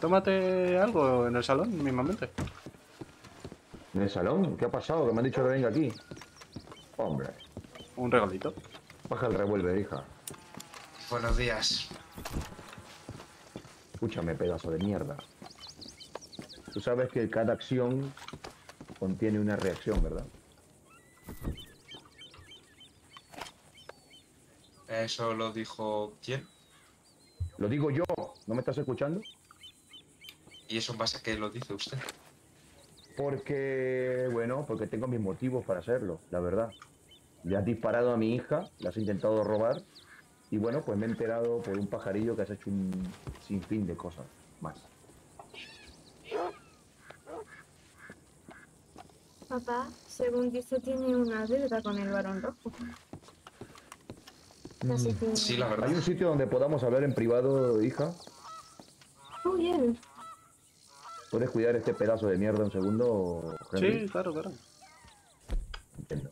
Tómate algo en el salón, mismamente. ¿En el salón? ¿Qué ha pasado? Que me han dicho que venga aquí. Hombre. Un regalito. Baja el revólver, hija. Buenos días. Escúchame, pedazo de mierda. Tú sabes que cada acción contiene una reacción, ¿verdad? ¿Eso lo dijo quién? Lo digo yo. ¿No me estás escuchando? ¿Y eso en base a qué lo dice usted? Porque, bueno, porque tengo mis motivos para hacerlo, la verdad. Le has disparado a mi hija, la has intentado robar. Y bueno, pues me he enterado por un pajarillo que has hecho un sinfín de cosas más. Papá, según dice, tiene una deuda con el Barón Rojo. Sí, la verdad. ¿Hay un sitio donde podamos hablar en privado, hija? Muy bien. ¿Puedes cuidar este pedazo de mierda un segundo, Henry? Sí, claro, claro. Entiendo.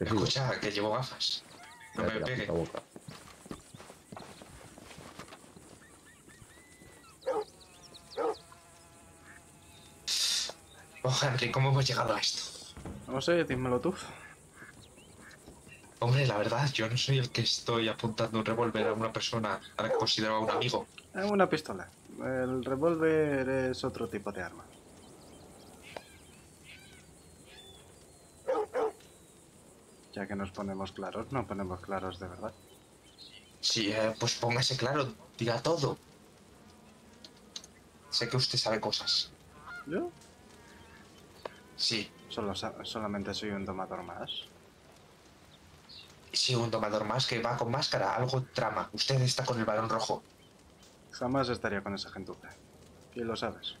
Escucha, que llevo gafas. No me pegue. Oh, Henry, ¿cómo hemos llegado a esto? No sé, dímelo tú. Hombre, la verdad, yo no soy el que estoy apuntando un revólver a una persona a la que consideraba un amigo. Es una pistola. El revólver es otro tipo de arma. Ya que nos ponemos claros, no ponemos claros de verdad. Sí, pues póngase claro, diga todo. Sé que usted sabe cosas. ¿Yo? Sí. Solamente soy un domador más. Sí, un domador más que va con máscara, algo trama. Usted está con el Barón Rojo. Jamás estaría con esa gentuza. Y lo sabes.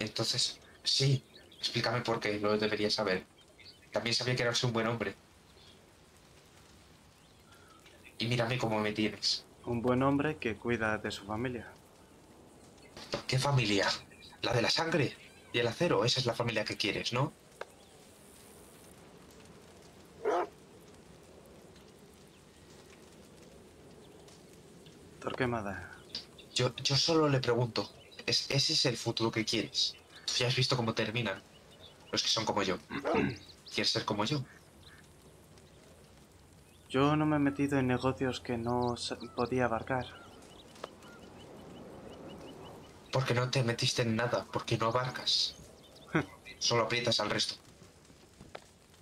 Entonces, sí. Explícame por qué, lo debería saber. También sabía que eras un buen hombre. Y mírame cómo me tienes. Un buen hombre que cuida de su familia. ¿Qué familia? ¿La de la sangre y el acero? Esa es la familia que quieres, ¿no? Torquemada. Yo solo le pregunto, ¿ese es el futuro que quieres? Tú ya has visto cómo terminan los que son como yo. ¿Quieres ser como yo? Yo no me he metido en negocios que no podía abarcar. Porque no te metiste en nada, porque no abarcas. Solo aprietas al resto.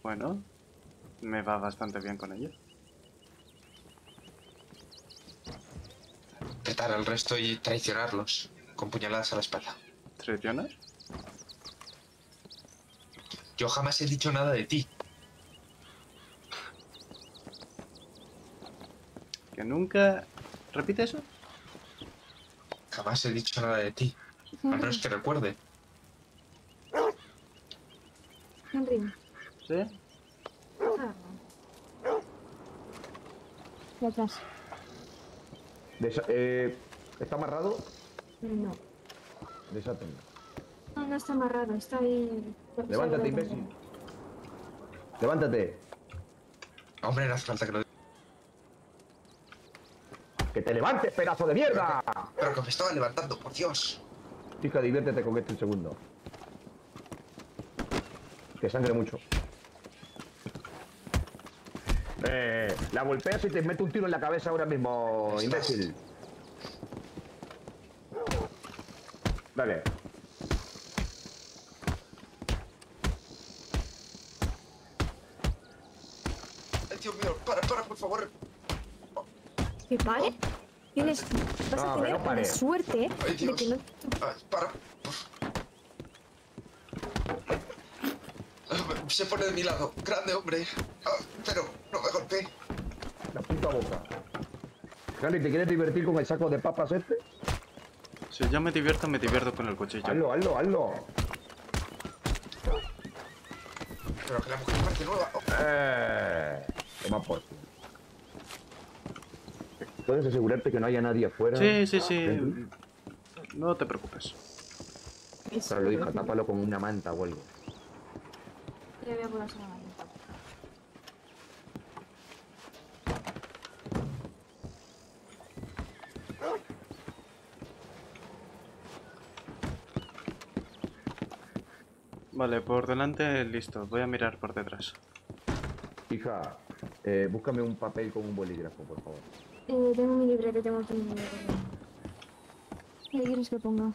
Bueno, me va bastante bien con ello. Apretar al resto y traicionarlos, con puñaladas a la espalda. ¿Traicionar? Yo jamás he dicho nada de ti. ¿Que nunca...? ¿Repite eso? Jamás he dicho nada de ti. A menos que recuerde. Henry. ¿Sí? ¿Qué atrás? ¿Está amarrado? No. Desátenlo. No, no está amarrado, está ahí... Levántate, imbécil. Levántate. Hombre, no hace falta que lo... ¡Que te levantes, pedazo de mierda! Pero que me estaba levantando, por Dios. Hija, diviértete con este segundo. Que sangre mucho. La golpeas y te mete un tiro en la cabeza ahora mismo, imbécil. Dale. Dios mío, para, por favor. ¿Que pare? Tienes... Vas a tener la suerte de que no... Para. Se pone de mi lado. Grande hombre. Pero no me golpeé. La puta boca. Henry, ¿te quieres divertir con el saco de papas este? Si ya me divierto con el cuchillo. Hazlo. Pero que la mujer parte nueva. Toma por. ¿Puedes asegurarte que no haya nadie afuera? Sí. Henry? No te preocupes. Pero lo hija, tápalo con una manta o algo. Le voy a poner una manita. Vale, por delante, listo. Voy a mirar por detrás. Hija, búscame un papel con un bolígrafo, por favor. Tengo mi libreta, tengo aquí mi libreta. ¿Qué quieres que ponga?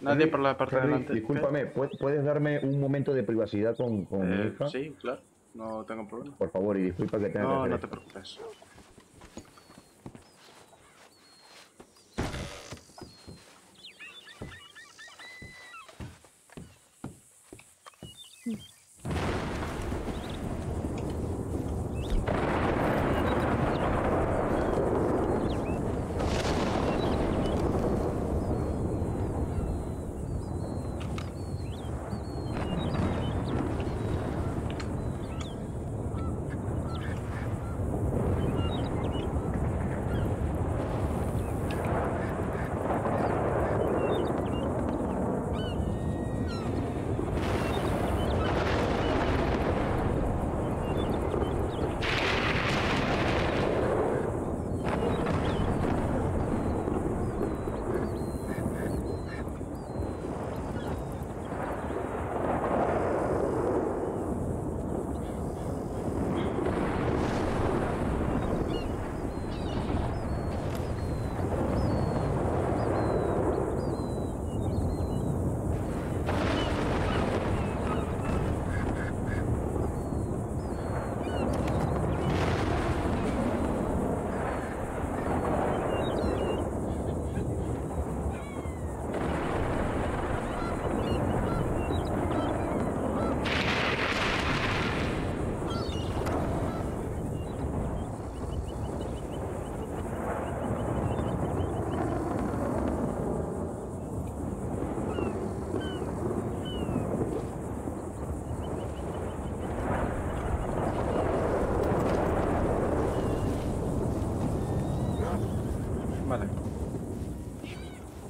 Nadie por la parte de delante. Discúlpame, ¿puedes darme un momento de privacidad con mi hija? Sí, claro, no tengo problema. Por favor, y disculpa que tenga que hacer. No, no te preocupes.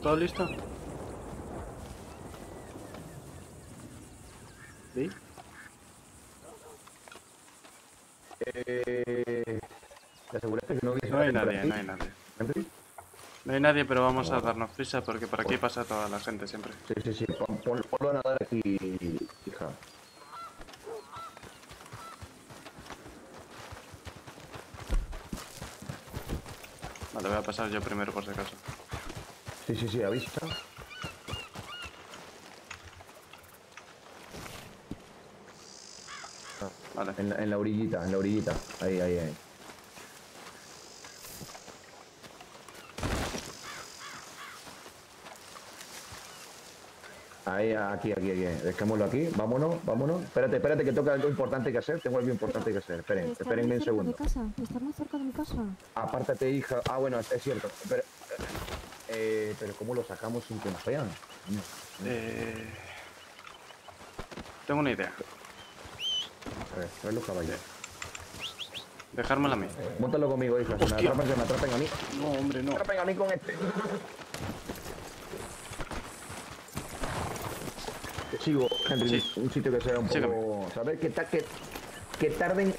¿Todo listo? ¿Sí? ¿Te aseguraste que no hubiese nadie? No hay nadie. ¿Henry? No hay nadie, pero vamos a darnos prisa porque por aquí pasa toda la gente siempre. Sí, sí, sí. Ponlo a nadar aquí, hija. Vale, voy a pasar yo primero por si acaso. Sí, sí, sí, avisa. Vale. En la orillita, en la orillita. Ahí, ahí, ahí. Ahí, aquí. Dejémoslo aquí. Vámonos, vámonos. Espérate, espérate que toca algo importante que hacer. Tengo algo importante que hacer. Esperen, espérenme un segundo. ¿Estar más cerca de mi casa? Apártate, hija. Ah, bueno, es cierto. Pero... pero ¿cómo lo sacamos sin que nos vean? Tengo una idea. A ver, trae los caballos. Dejármela a mí. Móntalo conmigo, hija. Si me atrapan a mí. No, hombre, no. Me atrapan a mí con este. Te sigo, Henry. Sí. Un sitio que sea un poco... Saber que tarden...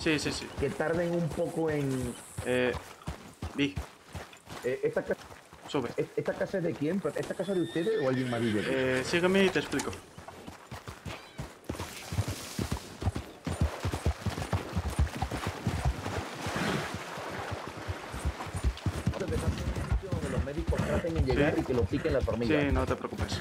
Sí, sí, sí. Que tarden un poco en... Vi. Sube. ¿Esta casa es de quién? ¿Esta casa es de ustedes o alguien más vive? Sígueme y te explico. Que los médicos traten en llegar y que los piquen las hormigas. Sí, no te preocupes.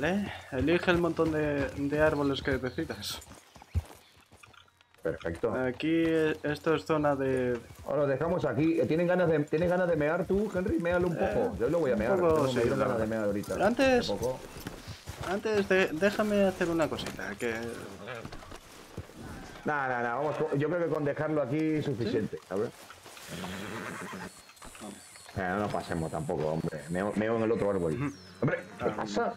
Vale, elige el montón de árboles que necesitas. Perfecto. Aquí, esto es zona de... Ahora lo dejamos aquí. ¿Tienes ganas de mear tú, Henry? Méalo un poco. Yo lo voy a mear. Sí, tengo ganas de mear ahorita. Pero antes, déjame hacer una cosita. Que... Nah, vamos. Yo creo que con dejarlo aquí es suficiente. ¿Sí? A ver. No pasemos tampoco, hombre. Meo en el otro árbol. Hombre, ¿qué pasa?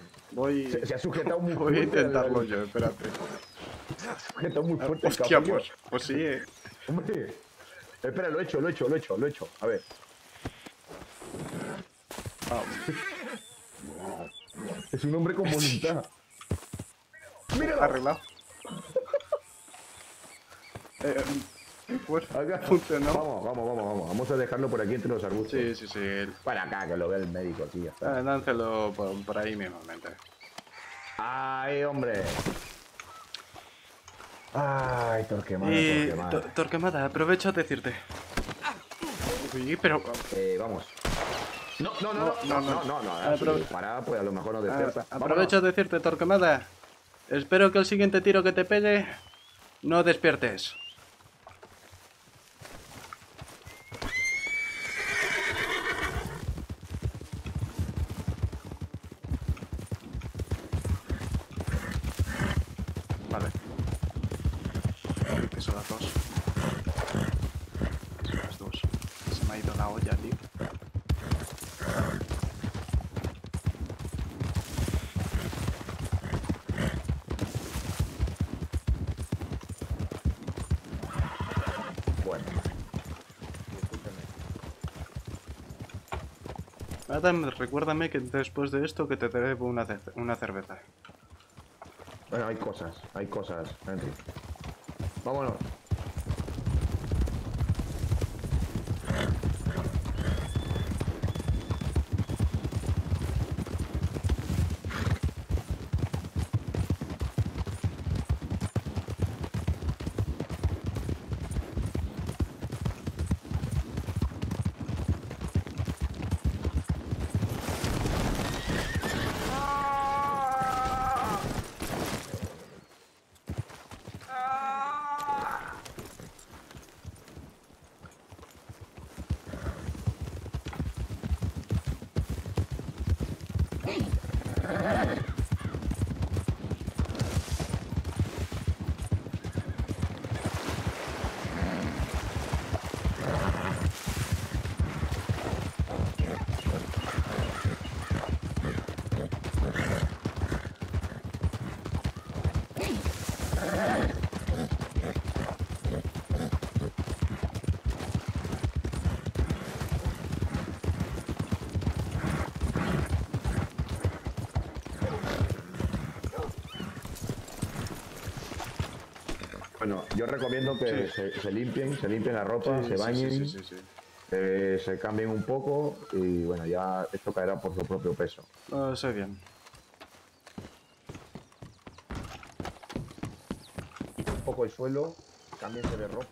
Se ha sujetado muy fuerte. Voy a intentarlo yo, espérate. Se ha sujetado muy fuerte el cabello. Hostia, pues sí, Hombre. Espera, lo he hecho. A ver. Es un hombre con voluntad. ¡Míralo! Arreglado. Pues funcionó. Vamos. Vamos a dejarlo por aquí entre los arbustos. Sí. Para acá, que lo vea el médico, tío. Lánzalo por ahí mismamente. ¡Ay, hombre! ¡Ay, Torquemada, Torquemada, aprovecho a decirte. Uy, pero... vamos. No. Pará, pues a lo mejor no despierta. Aprovecho a decirte, Torquemada. Espero que el siguiente tiro que te pegue no despiertes. Son las dos. Se me ha ido la olla, tío. Bueno. Adam, recuérdame que después de esto que te debo una cerveza. Bueno, hay cosas, Henry. Vámonos. Bueno, yo recomiendo que se limpien la ropa, se bañen, se cambien un poco y bueno, ya esto caerá por su propio peso. Está bien. Un poco el suelo, cámbiense de ropa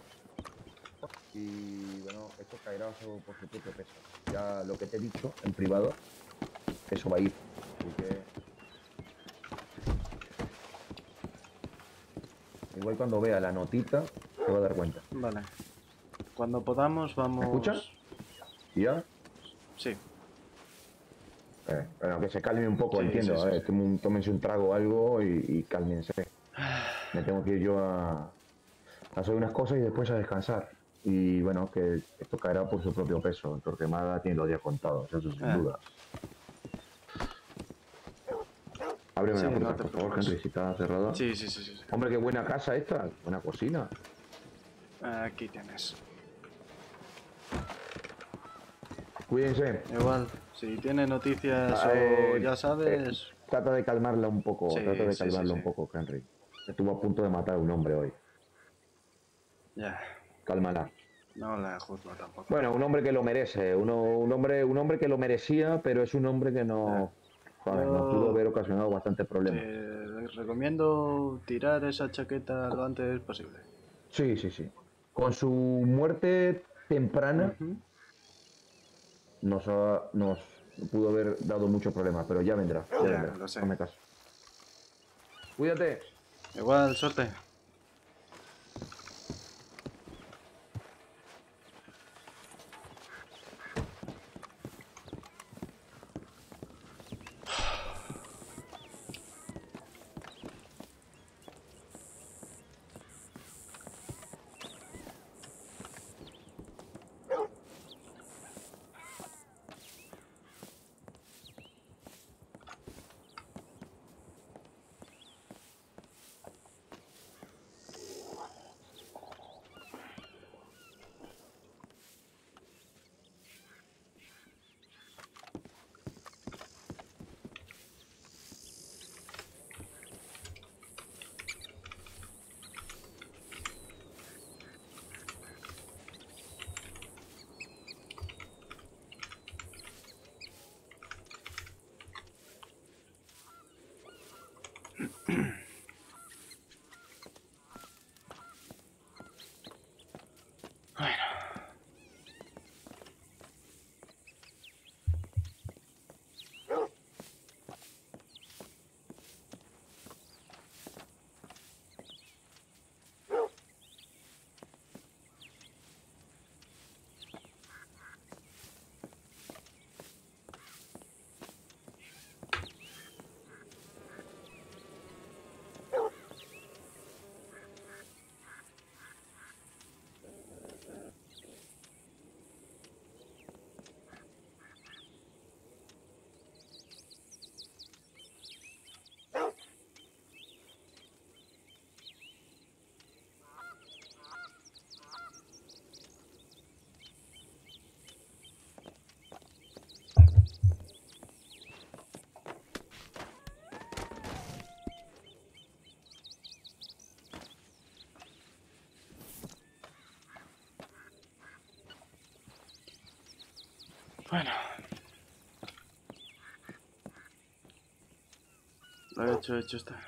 y bueno, esto caerá por su propio peso. Ya lo que te he dicho en privado, eso va a ir. Así que... Igual cuando vea la notita, se va a dar cuenta. Vale. Cuando podamos, vamos... ¿Me escuchas? ¿Ya? Sí. Bueno, que se calmen un poco, sí, entiendo. Sí, tómense un trago o algo y cálmense. Me tengo que ir yo a hacer unas cosas y después a descansar. Y bueno, que esto caerá por su propio peso. Torquemada tiene los días contados, eso sin duda. Ábreme la puerta, por favor, Henry, si está cerrada. Sí. Hombre, qué buena casa esta, buena cocina. Aquí tienes. Cuídense. Igual, si tiene noticias o ya sabes... Trata de calmarla un poco, Henry. Estuvo a punto de matar a un hombre hoy. Ya. Cálmala. No la juzgo tampoco. Bueno, un hombre que lo merece, un hombre que lo merecía, pero es un hombre que no... nos pudo haber ocasionado bastantes problemas. Les recomiendo tirar esa chaqueta lo antes posible. Sí. Con su muerte temprana nos pudo haber dado muchos problemas, pero ya vendrá. Hazme caso. Cuídate. Igual, suerte. Bueno, lo hecho está.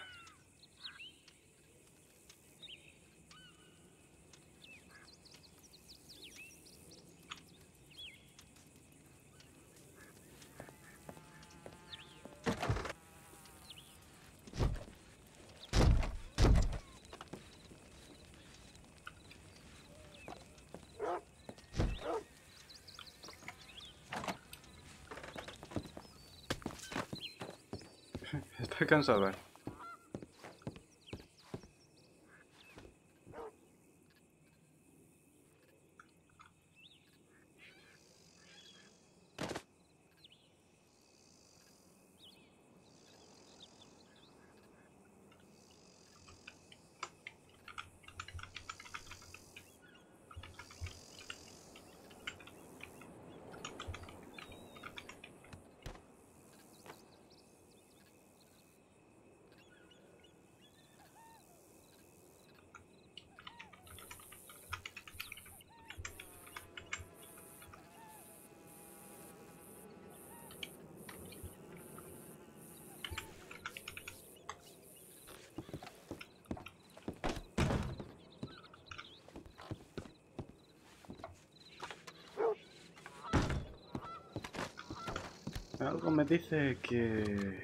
Estoy cansado. Algo me dice que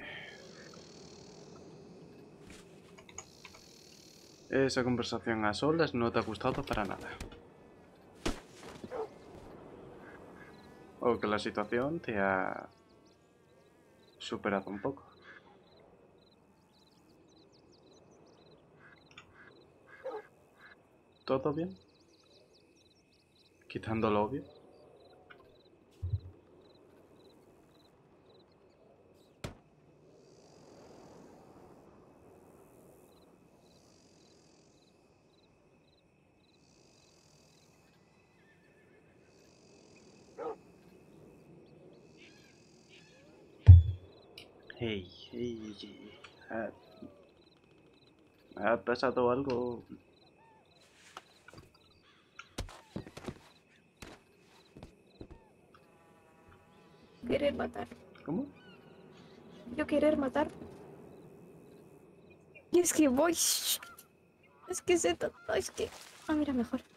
esa conversación a solas no te ha gustado para nada. O que la situación te ha superado un poco. ¿Todo bien? Quitando lo obvio. ¿Ha pasado algo? Querer matar. ¿Cómo? Yo querer matar. Y es que voy... Es que se... Es que... Ah, mira, mejor.